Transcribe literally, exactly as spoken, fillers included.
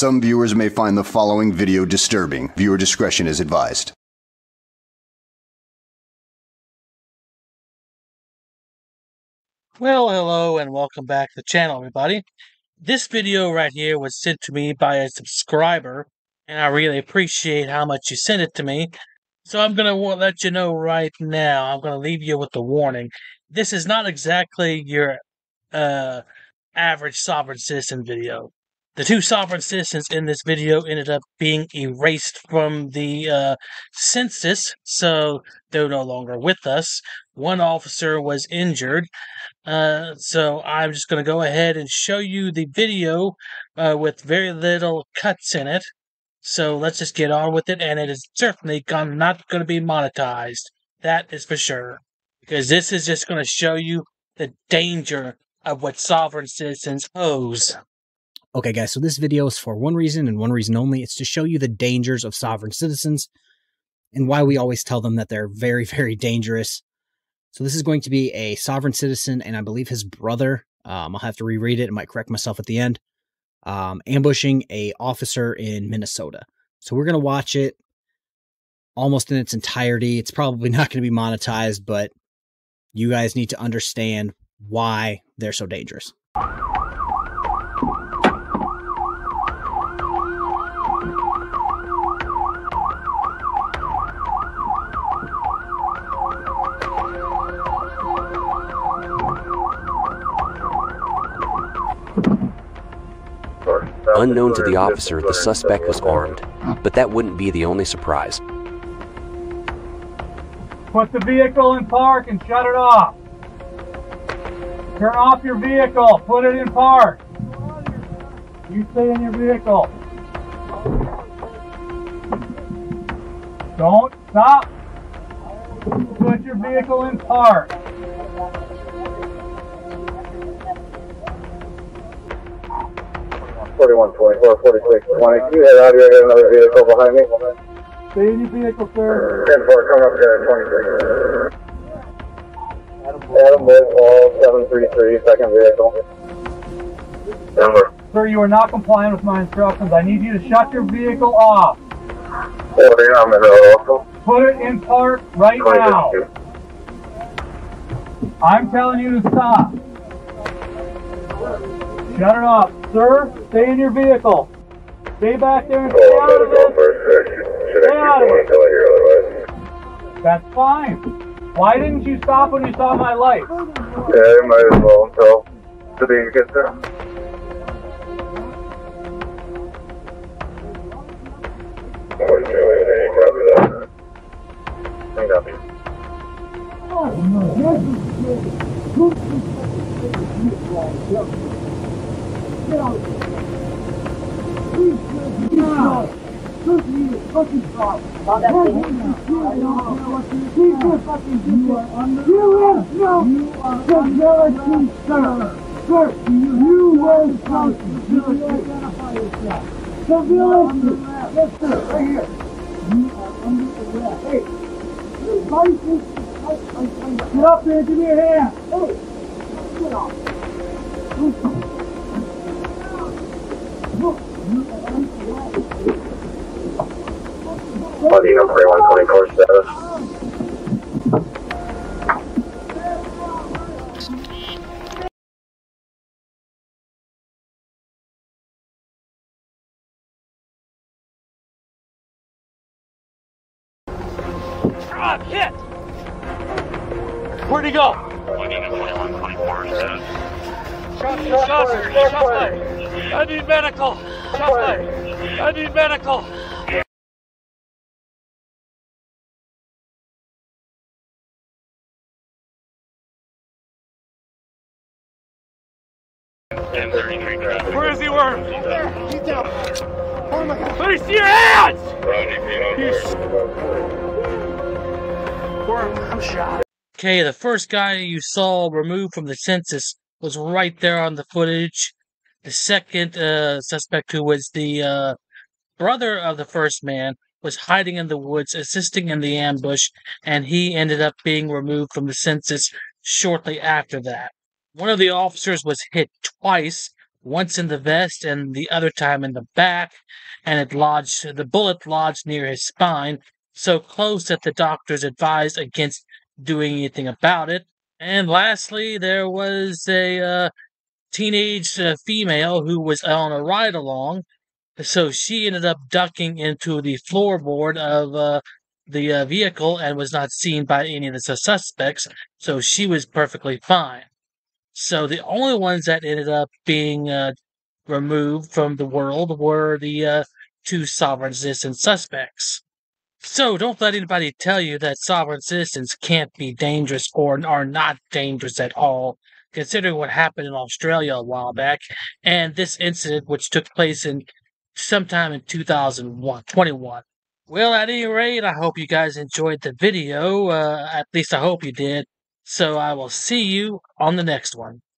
Some viewers may find the following video disturbing. Viewer discretion is advised. Well, hello and welcome back to the channel, everybody. This video right here was sent to me by a subscriber, and I really appreciate how much you sent it to me. So I'm going to let you know right now, I'm going to leave you with the warning. This is not exactly your uh, average sovereign citizen video. The two sovereign citizens in this video ended up being erased from the uh, census, so they're no longer with us. One officer was injured, uh, so I'm just going to go ahead and show you the video uh, with very little cuts in it. So let's just get on with it, and it is certainly gone, not going to be monetized. That is for sure, because this is just going to show you the danger of what sovereign citizens pose. Okay, guys, so this video is for one reason and one reason only. It's to show you the dangers of sovereign citizens and why we always tell them that they're very, very dangerous. So this is going to be a sovereign citizen and I believe his brother. Um, I'll have to reread it. I might correct myself at the end. Um, ambushing a officer in Minnesota. So we're going to watch it almost in its entirety. It's probably not going to be monetized, but you guys need to understand why they're so dangerous. Unknown to the officer, the suspect was armed, but that wouldn't be the only surprise. Put the vehicle in park and shut it off. Turn off your vehicle, put it in park. You stay in your vehicle. Don't stop. Put your vehicle in park. forty-one twenty-four, forty-six twenty. You had audio, I got another vehicle behind me. Stay in your vehicle, sir. ten four, coming up here at twenty-six. Adam Bolwell, seven three three, second vehicle. Denver. Sir, you are not complying with my instructions. I need you to shut your vehicle off. forty, I'm in the vehicle. Put it in park right now. I'm telling you to stop. Shut it off. Sir, stay in your vehicle. Stay back there and stay out of it. Stay out of it. That's fine. Why didn't you stop when you saw my light? Yeah, you might as well. So, to be good, sir. I got you. Oh, no. Get up there, give me your hand. Hey, get off. Body number one twenty-four status. God, hit! Where'd he go? Body number one twenty-four status. Shot, shot, shot, sir, shot, shot, shot. I need medical! I need medical! Where is he working? He's there! He's down! Oh my god! Let me see your hands! I'm shot. Okay, the first guy you saw removed from the census was right there on the footage. The second uh, suspect, who was the uh, brother of the first man, was hiding in the woods, assisting in the ambush, and he ended up being removed from the census shortly after that. One of the officers was hit twice, once in the vest and the other time in the back, and it lodged, the bullet lodged near his spine, so close that the doctors advised against doing anything about it. And lastly, there was a uh, teenage uh, female who was on a ride-along, so she ended up ducking into the floorboard of uh, the uh, vehicle and was not seen by any of the suspects, so she was perfectly fine. So the only ones that ended up being uh, removed from the world were the uh, two sovereign citizens suspects. So don't let anybody tell you that sovereign citizens can't be dangerous or are not dangerous at all, considering what happened in Australia a while back and this incident which took place in sometime in two thousand twenty-one. Well, at any rate, I hope you guys enjoyed the video. Uh, at least I hope you did. So I will see you on the next one.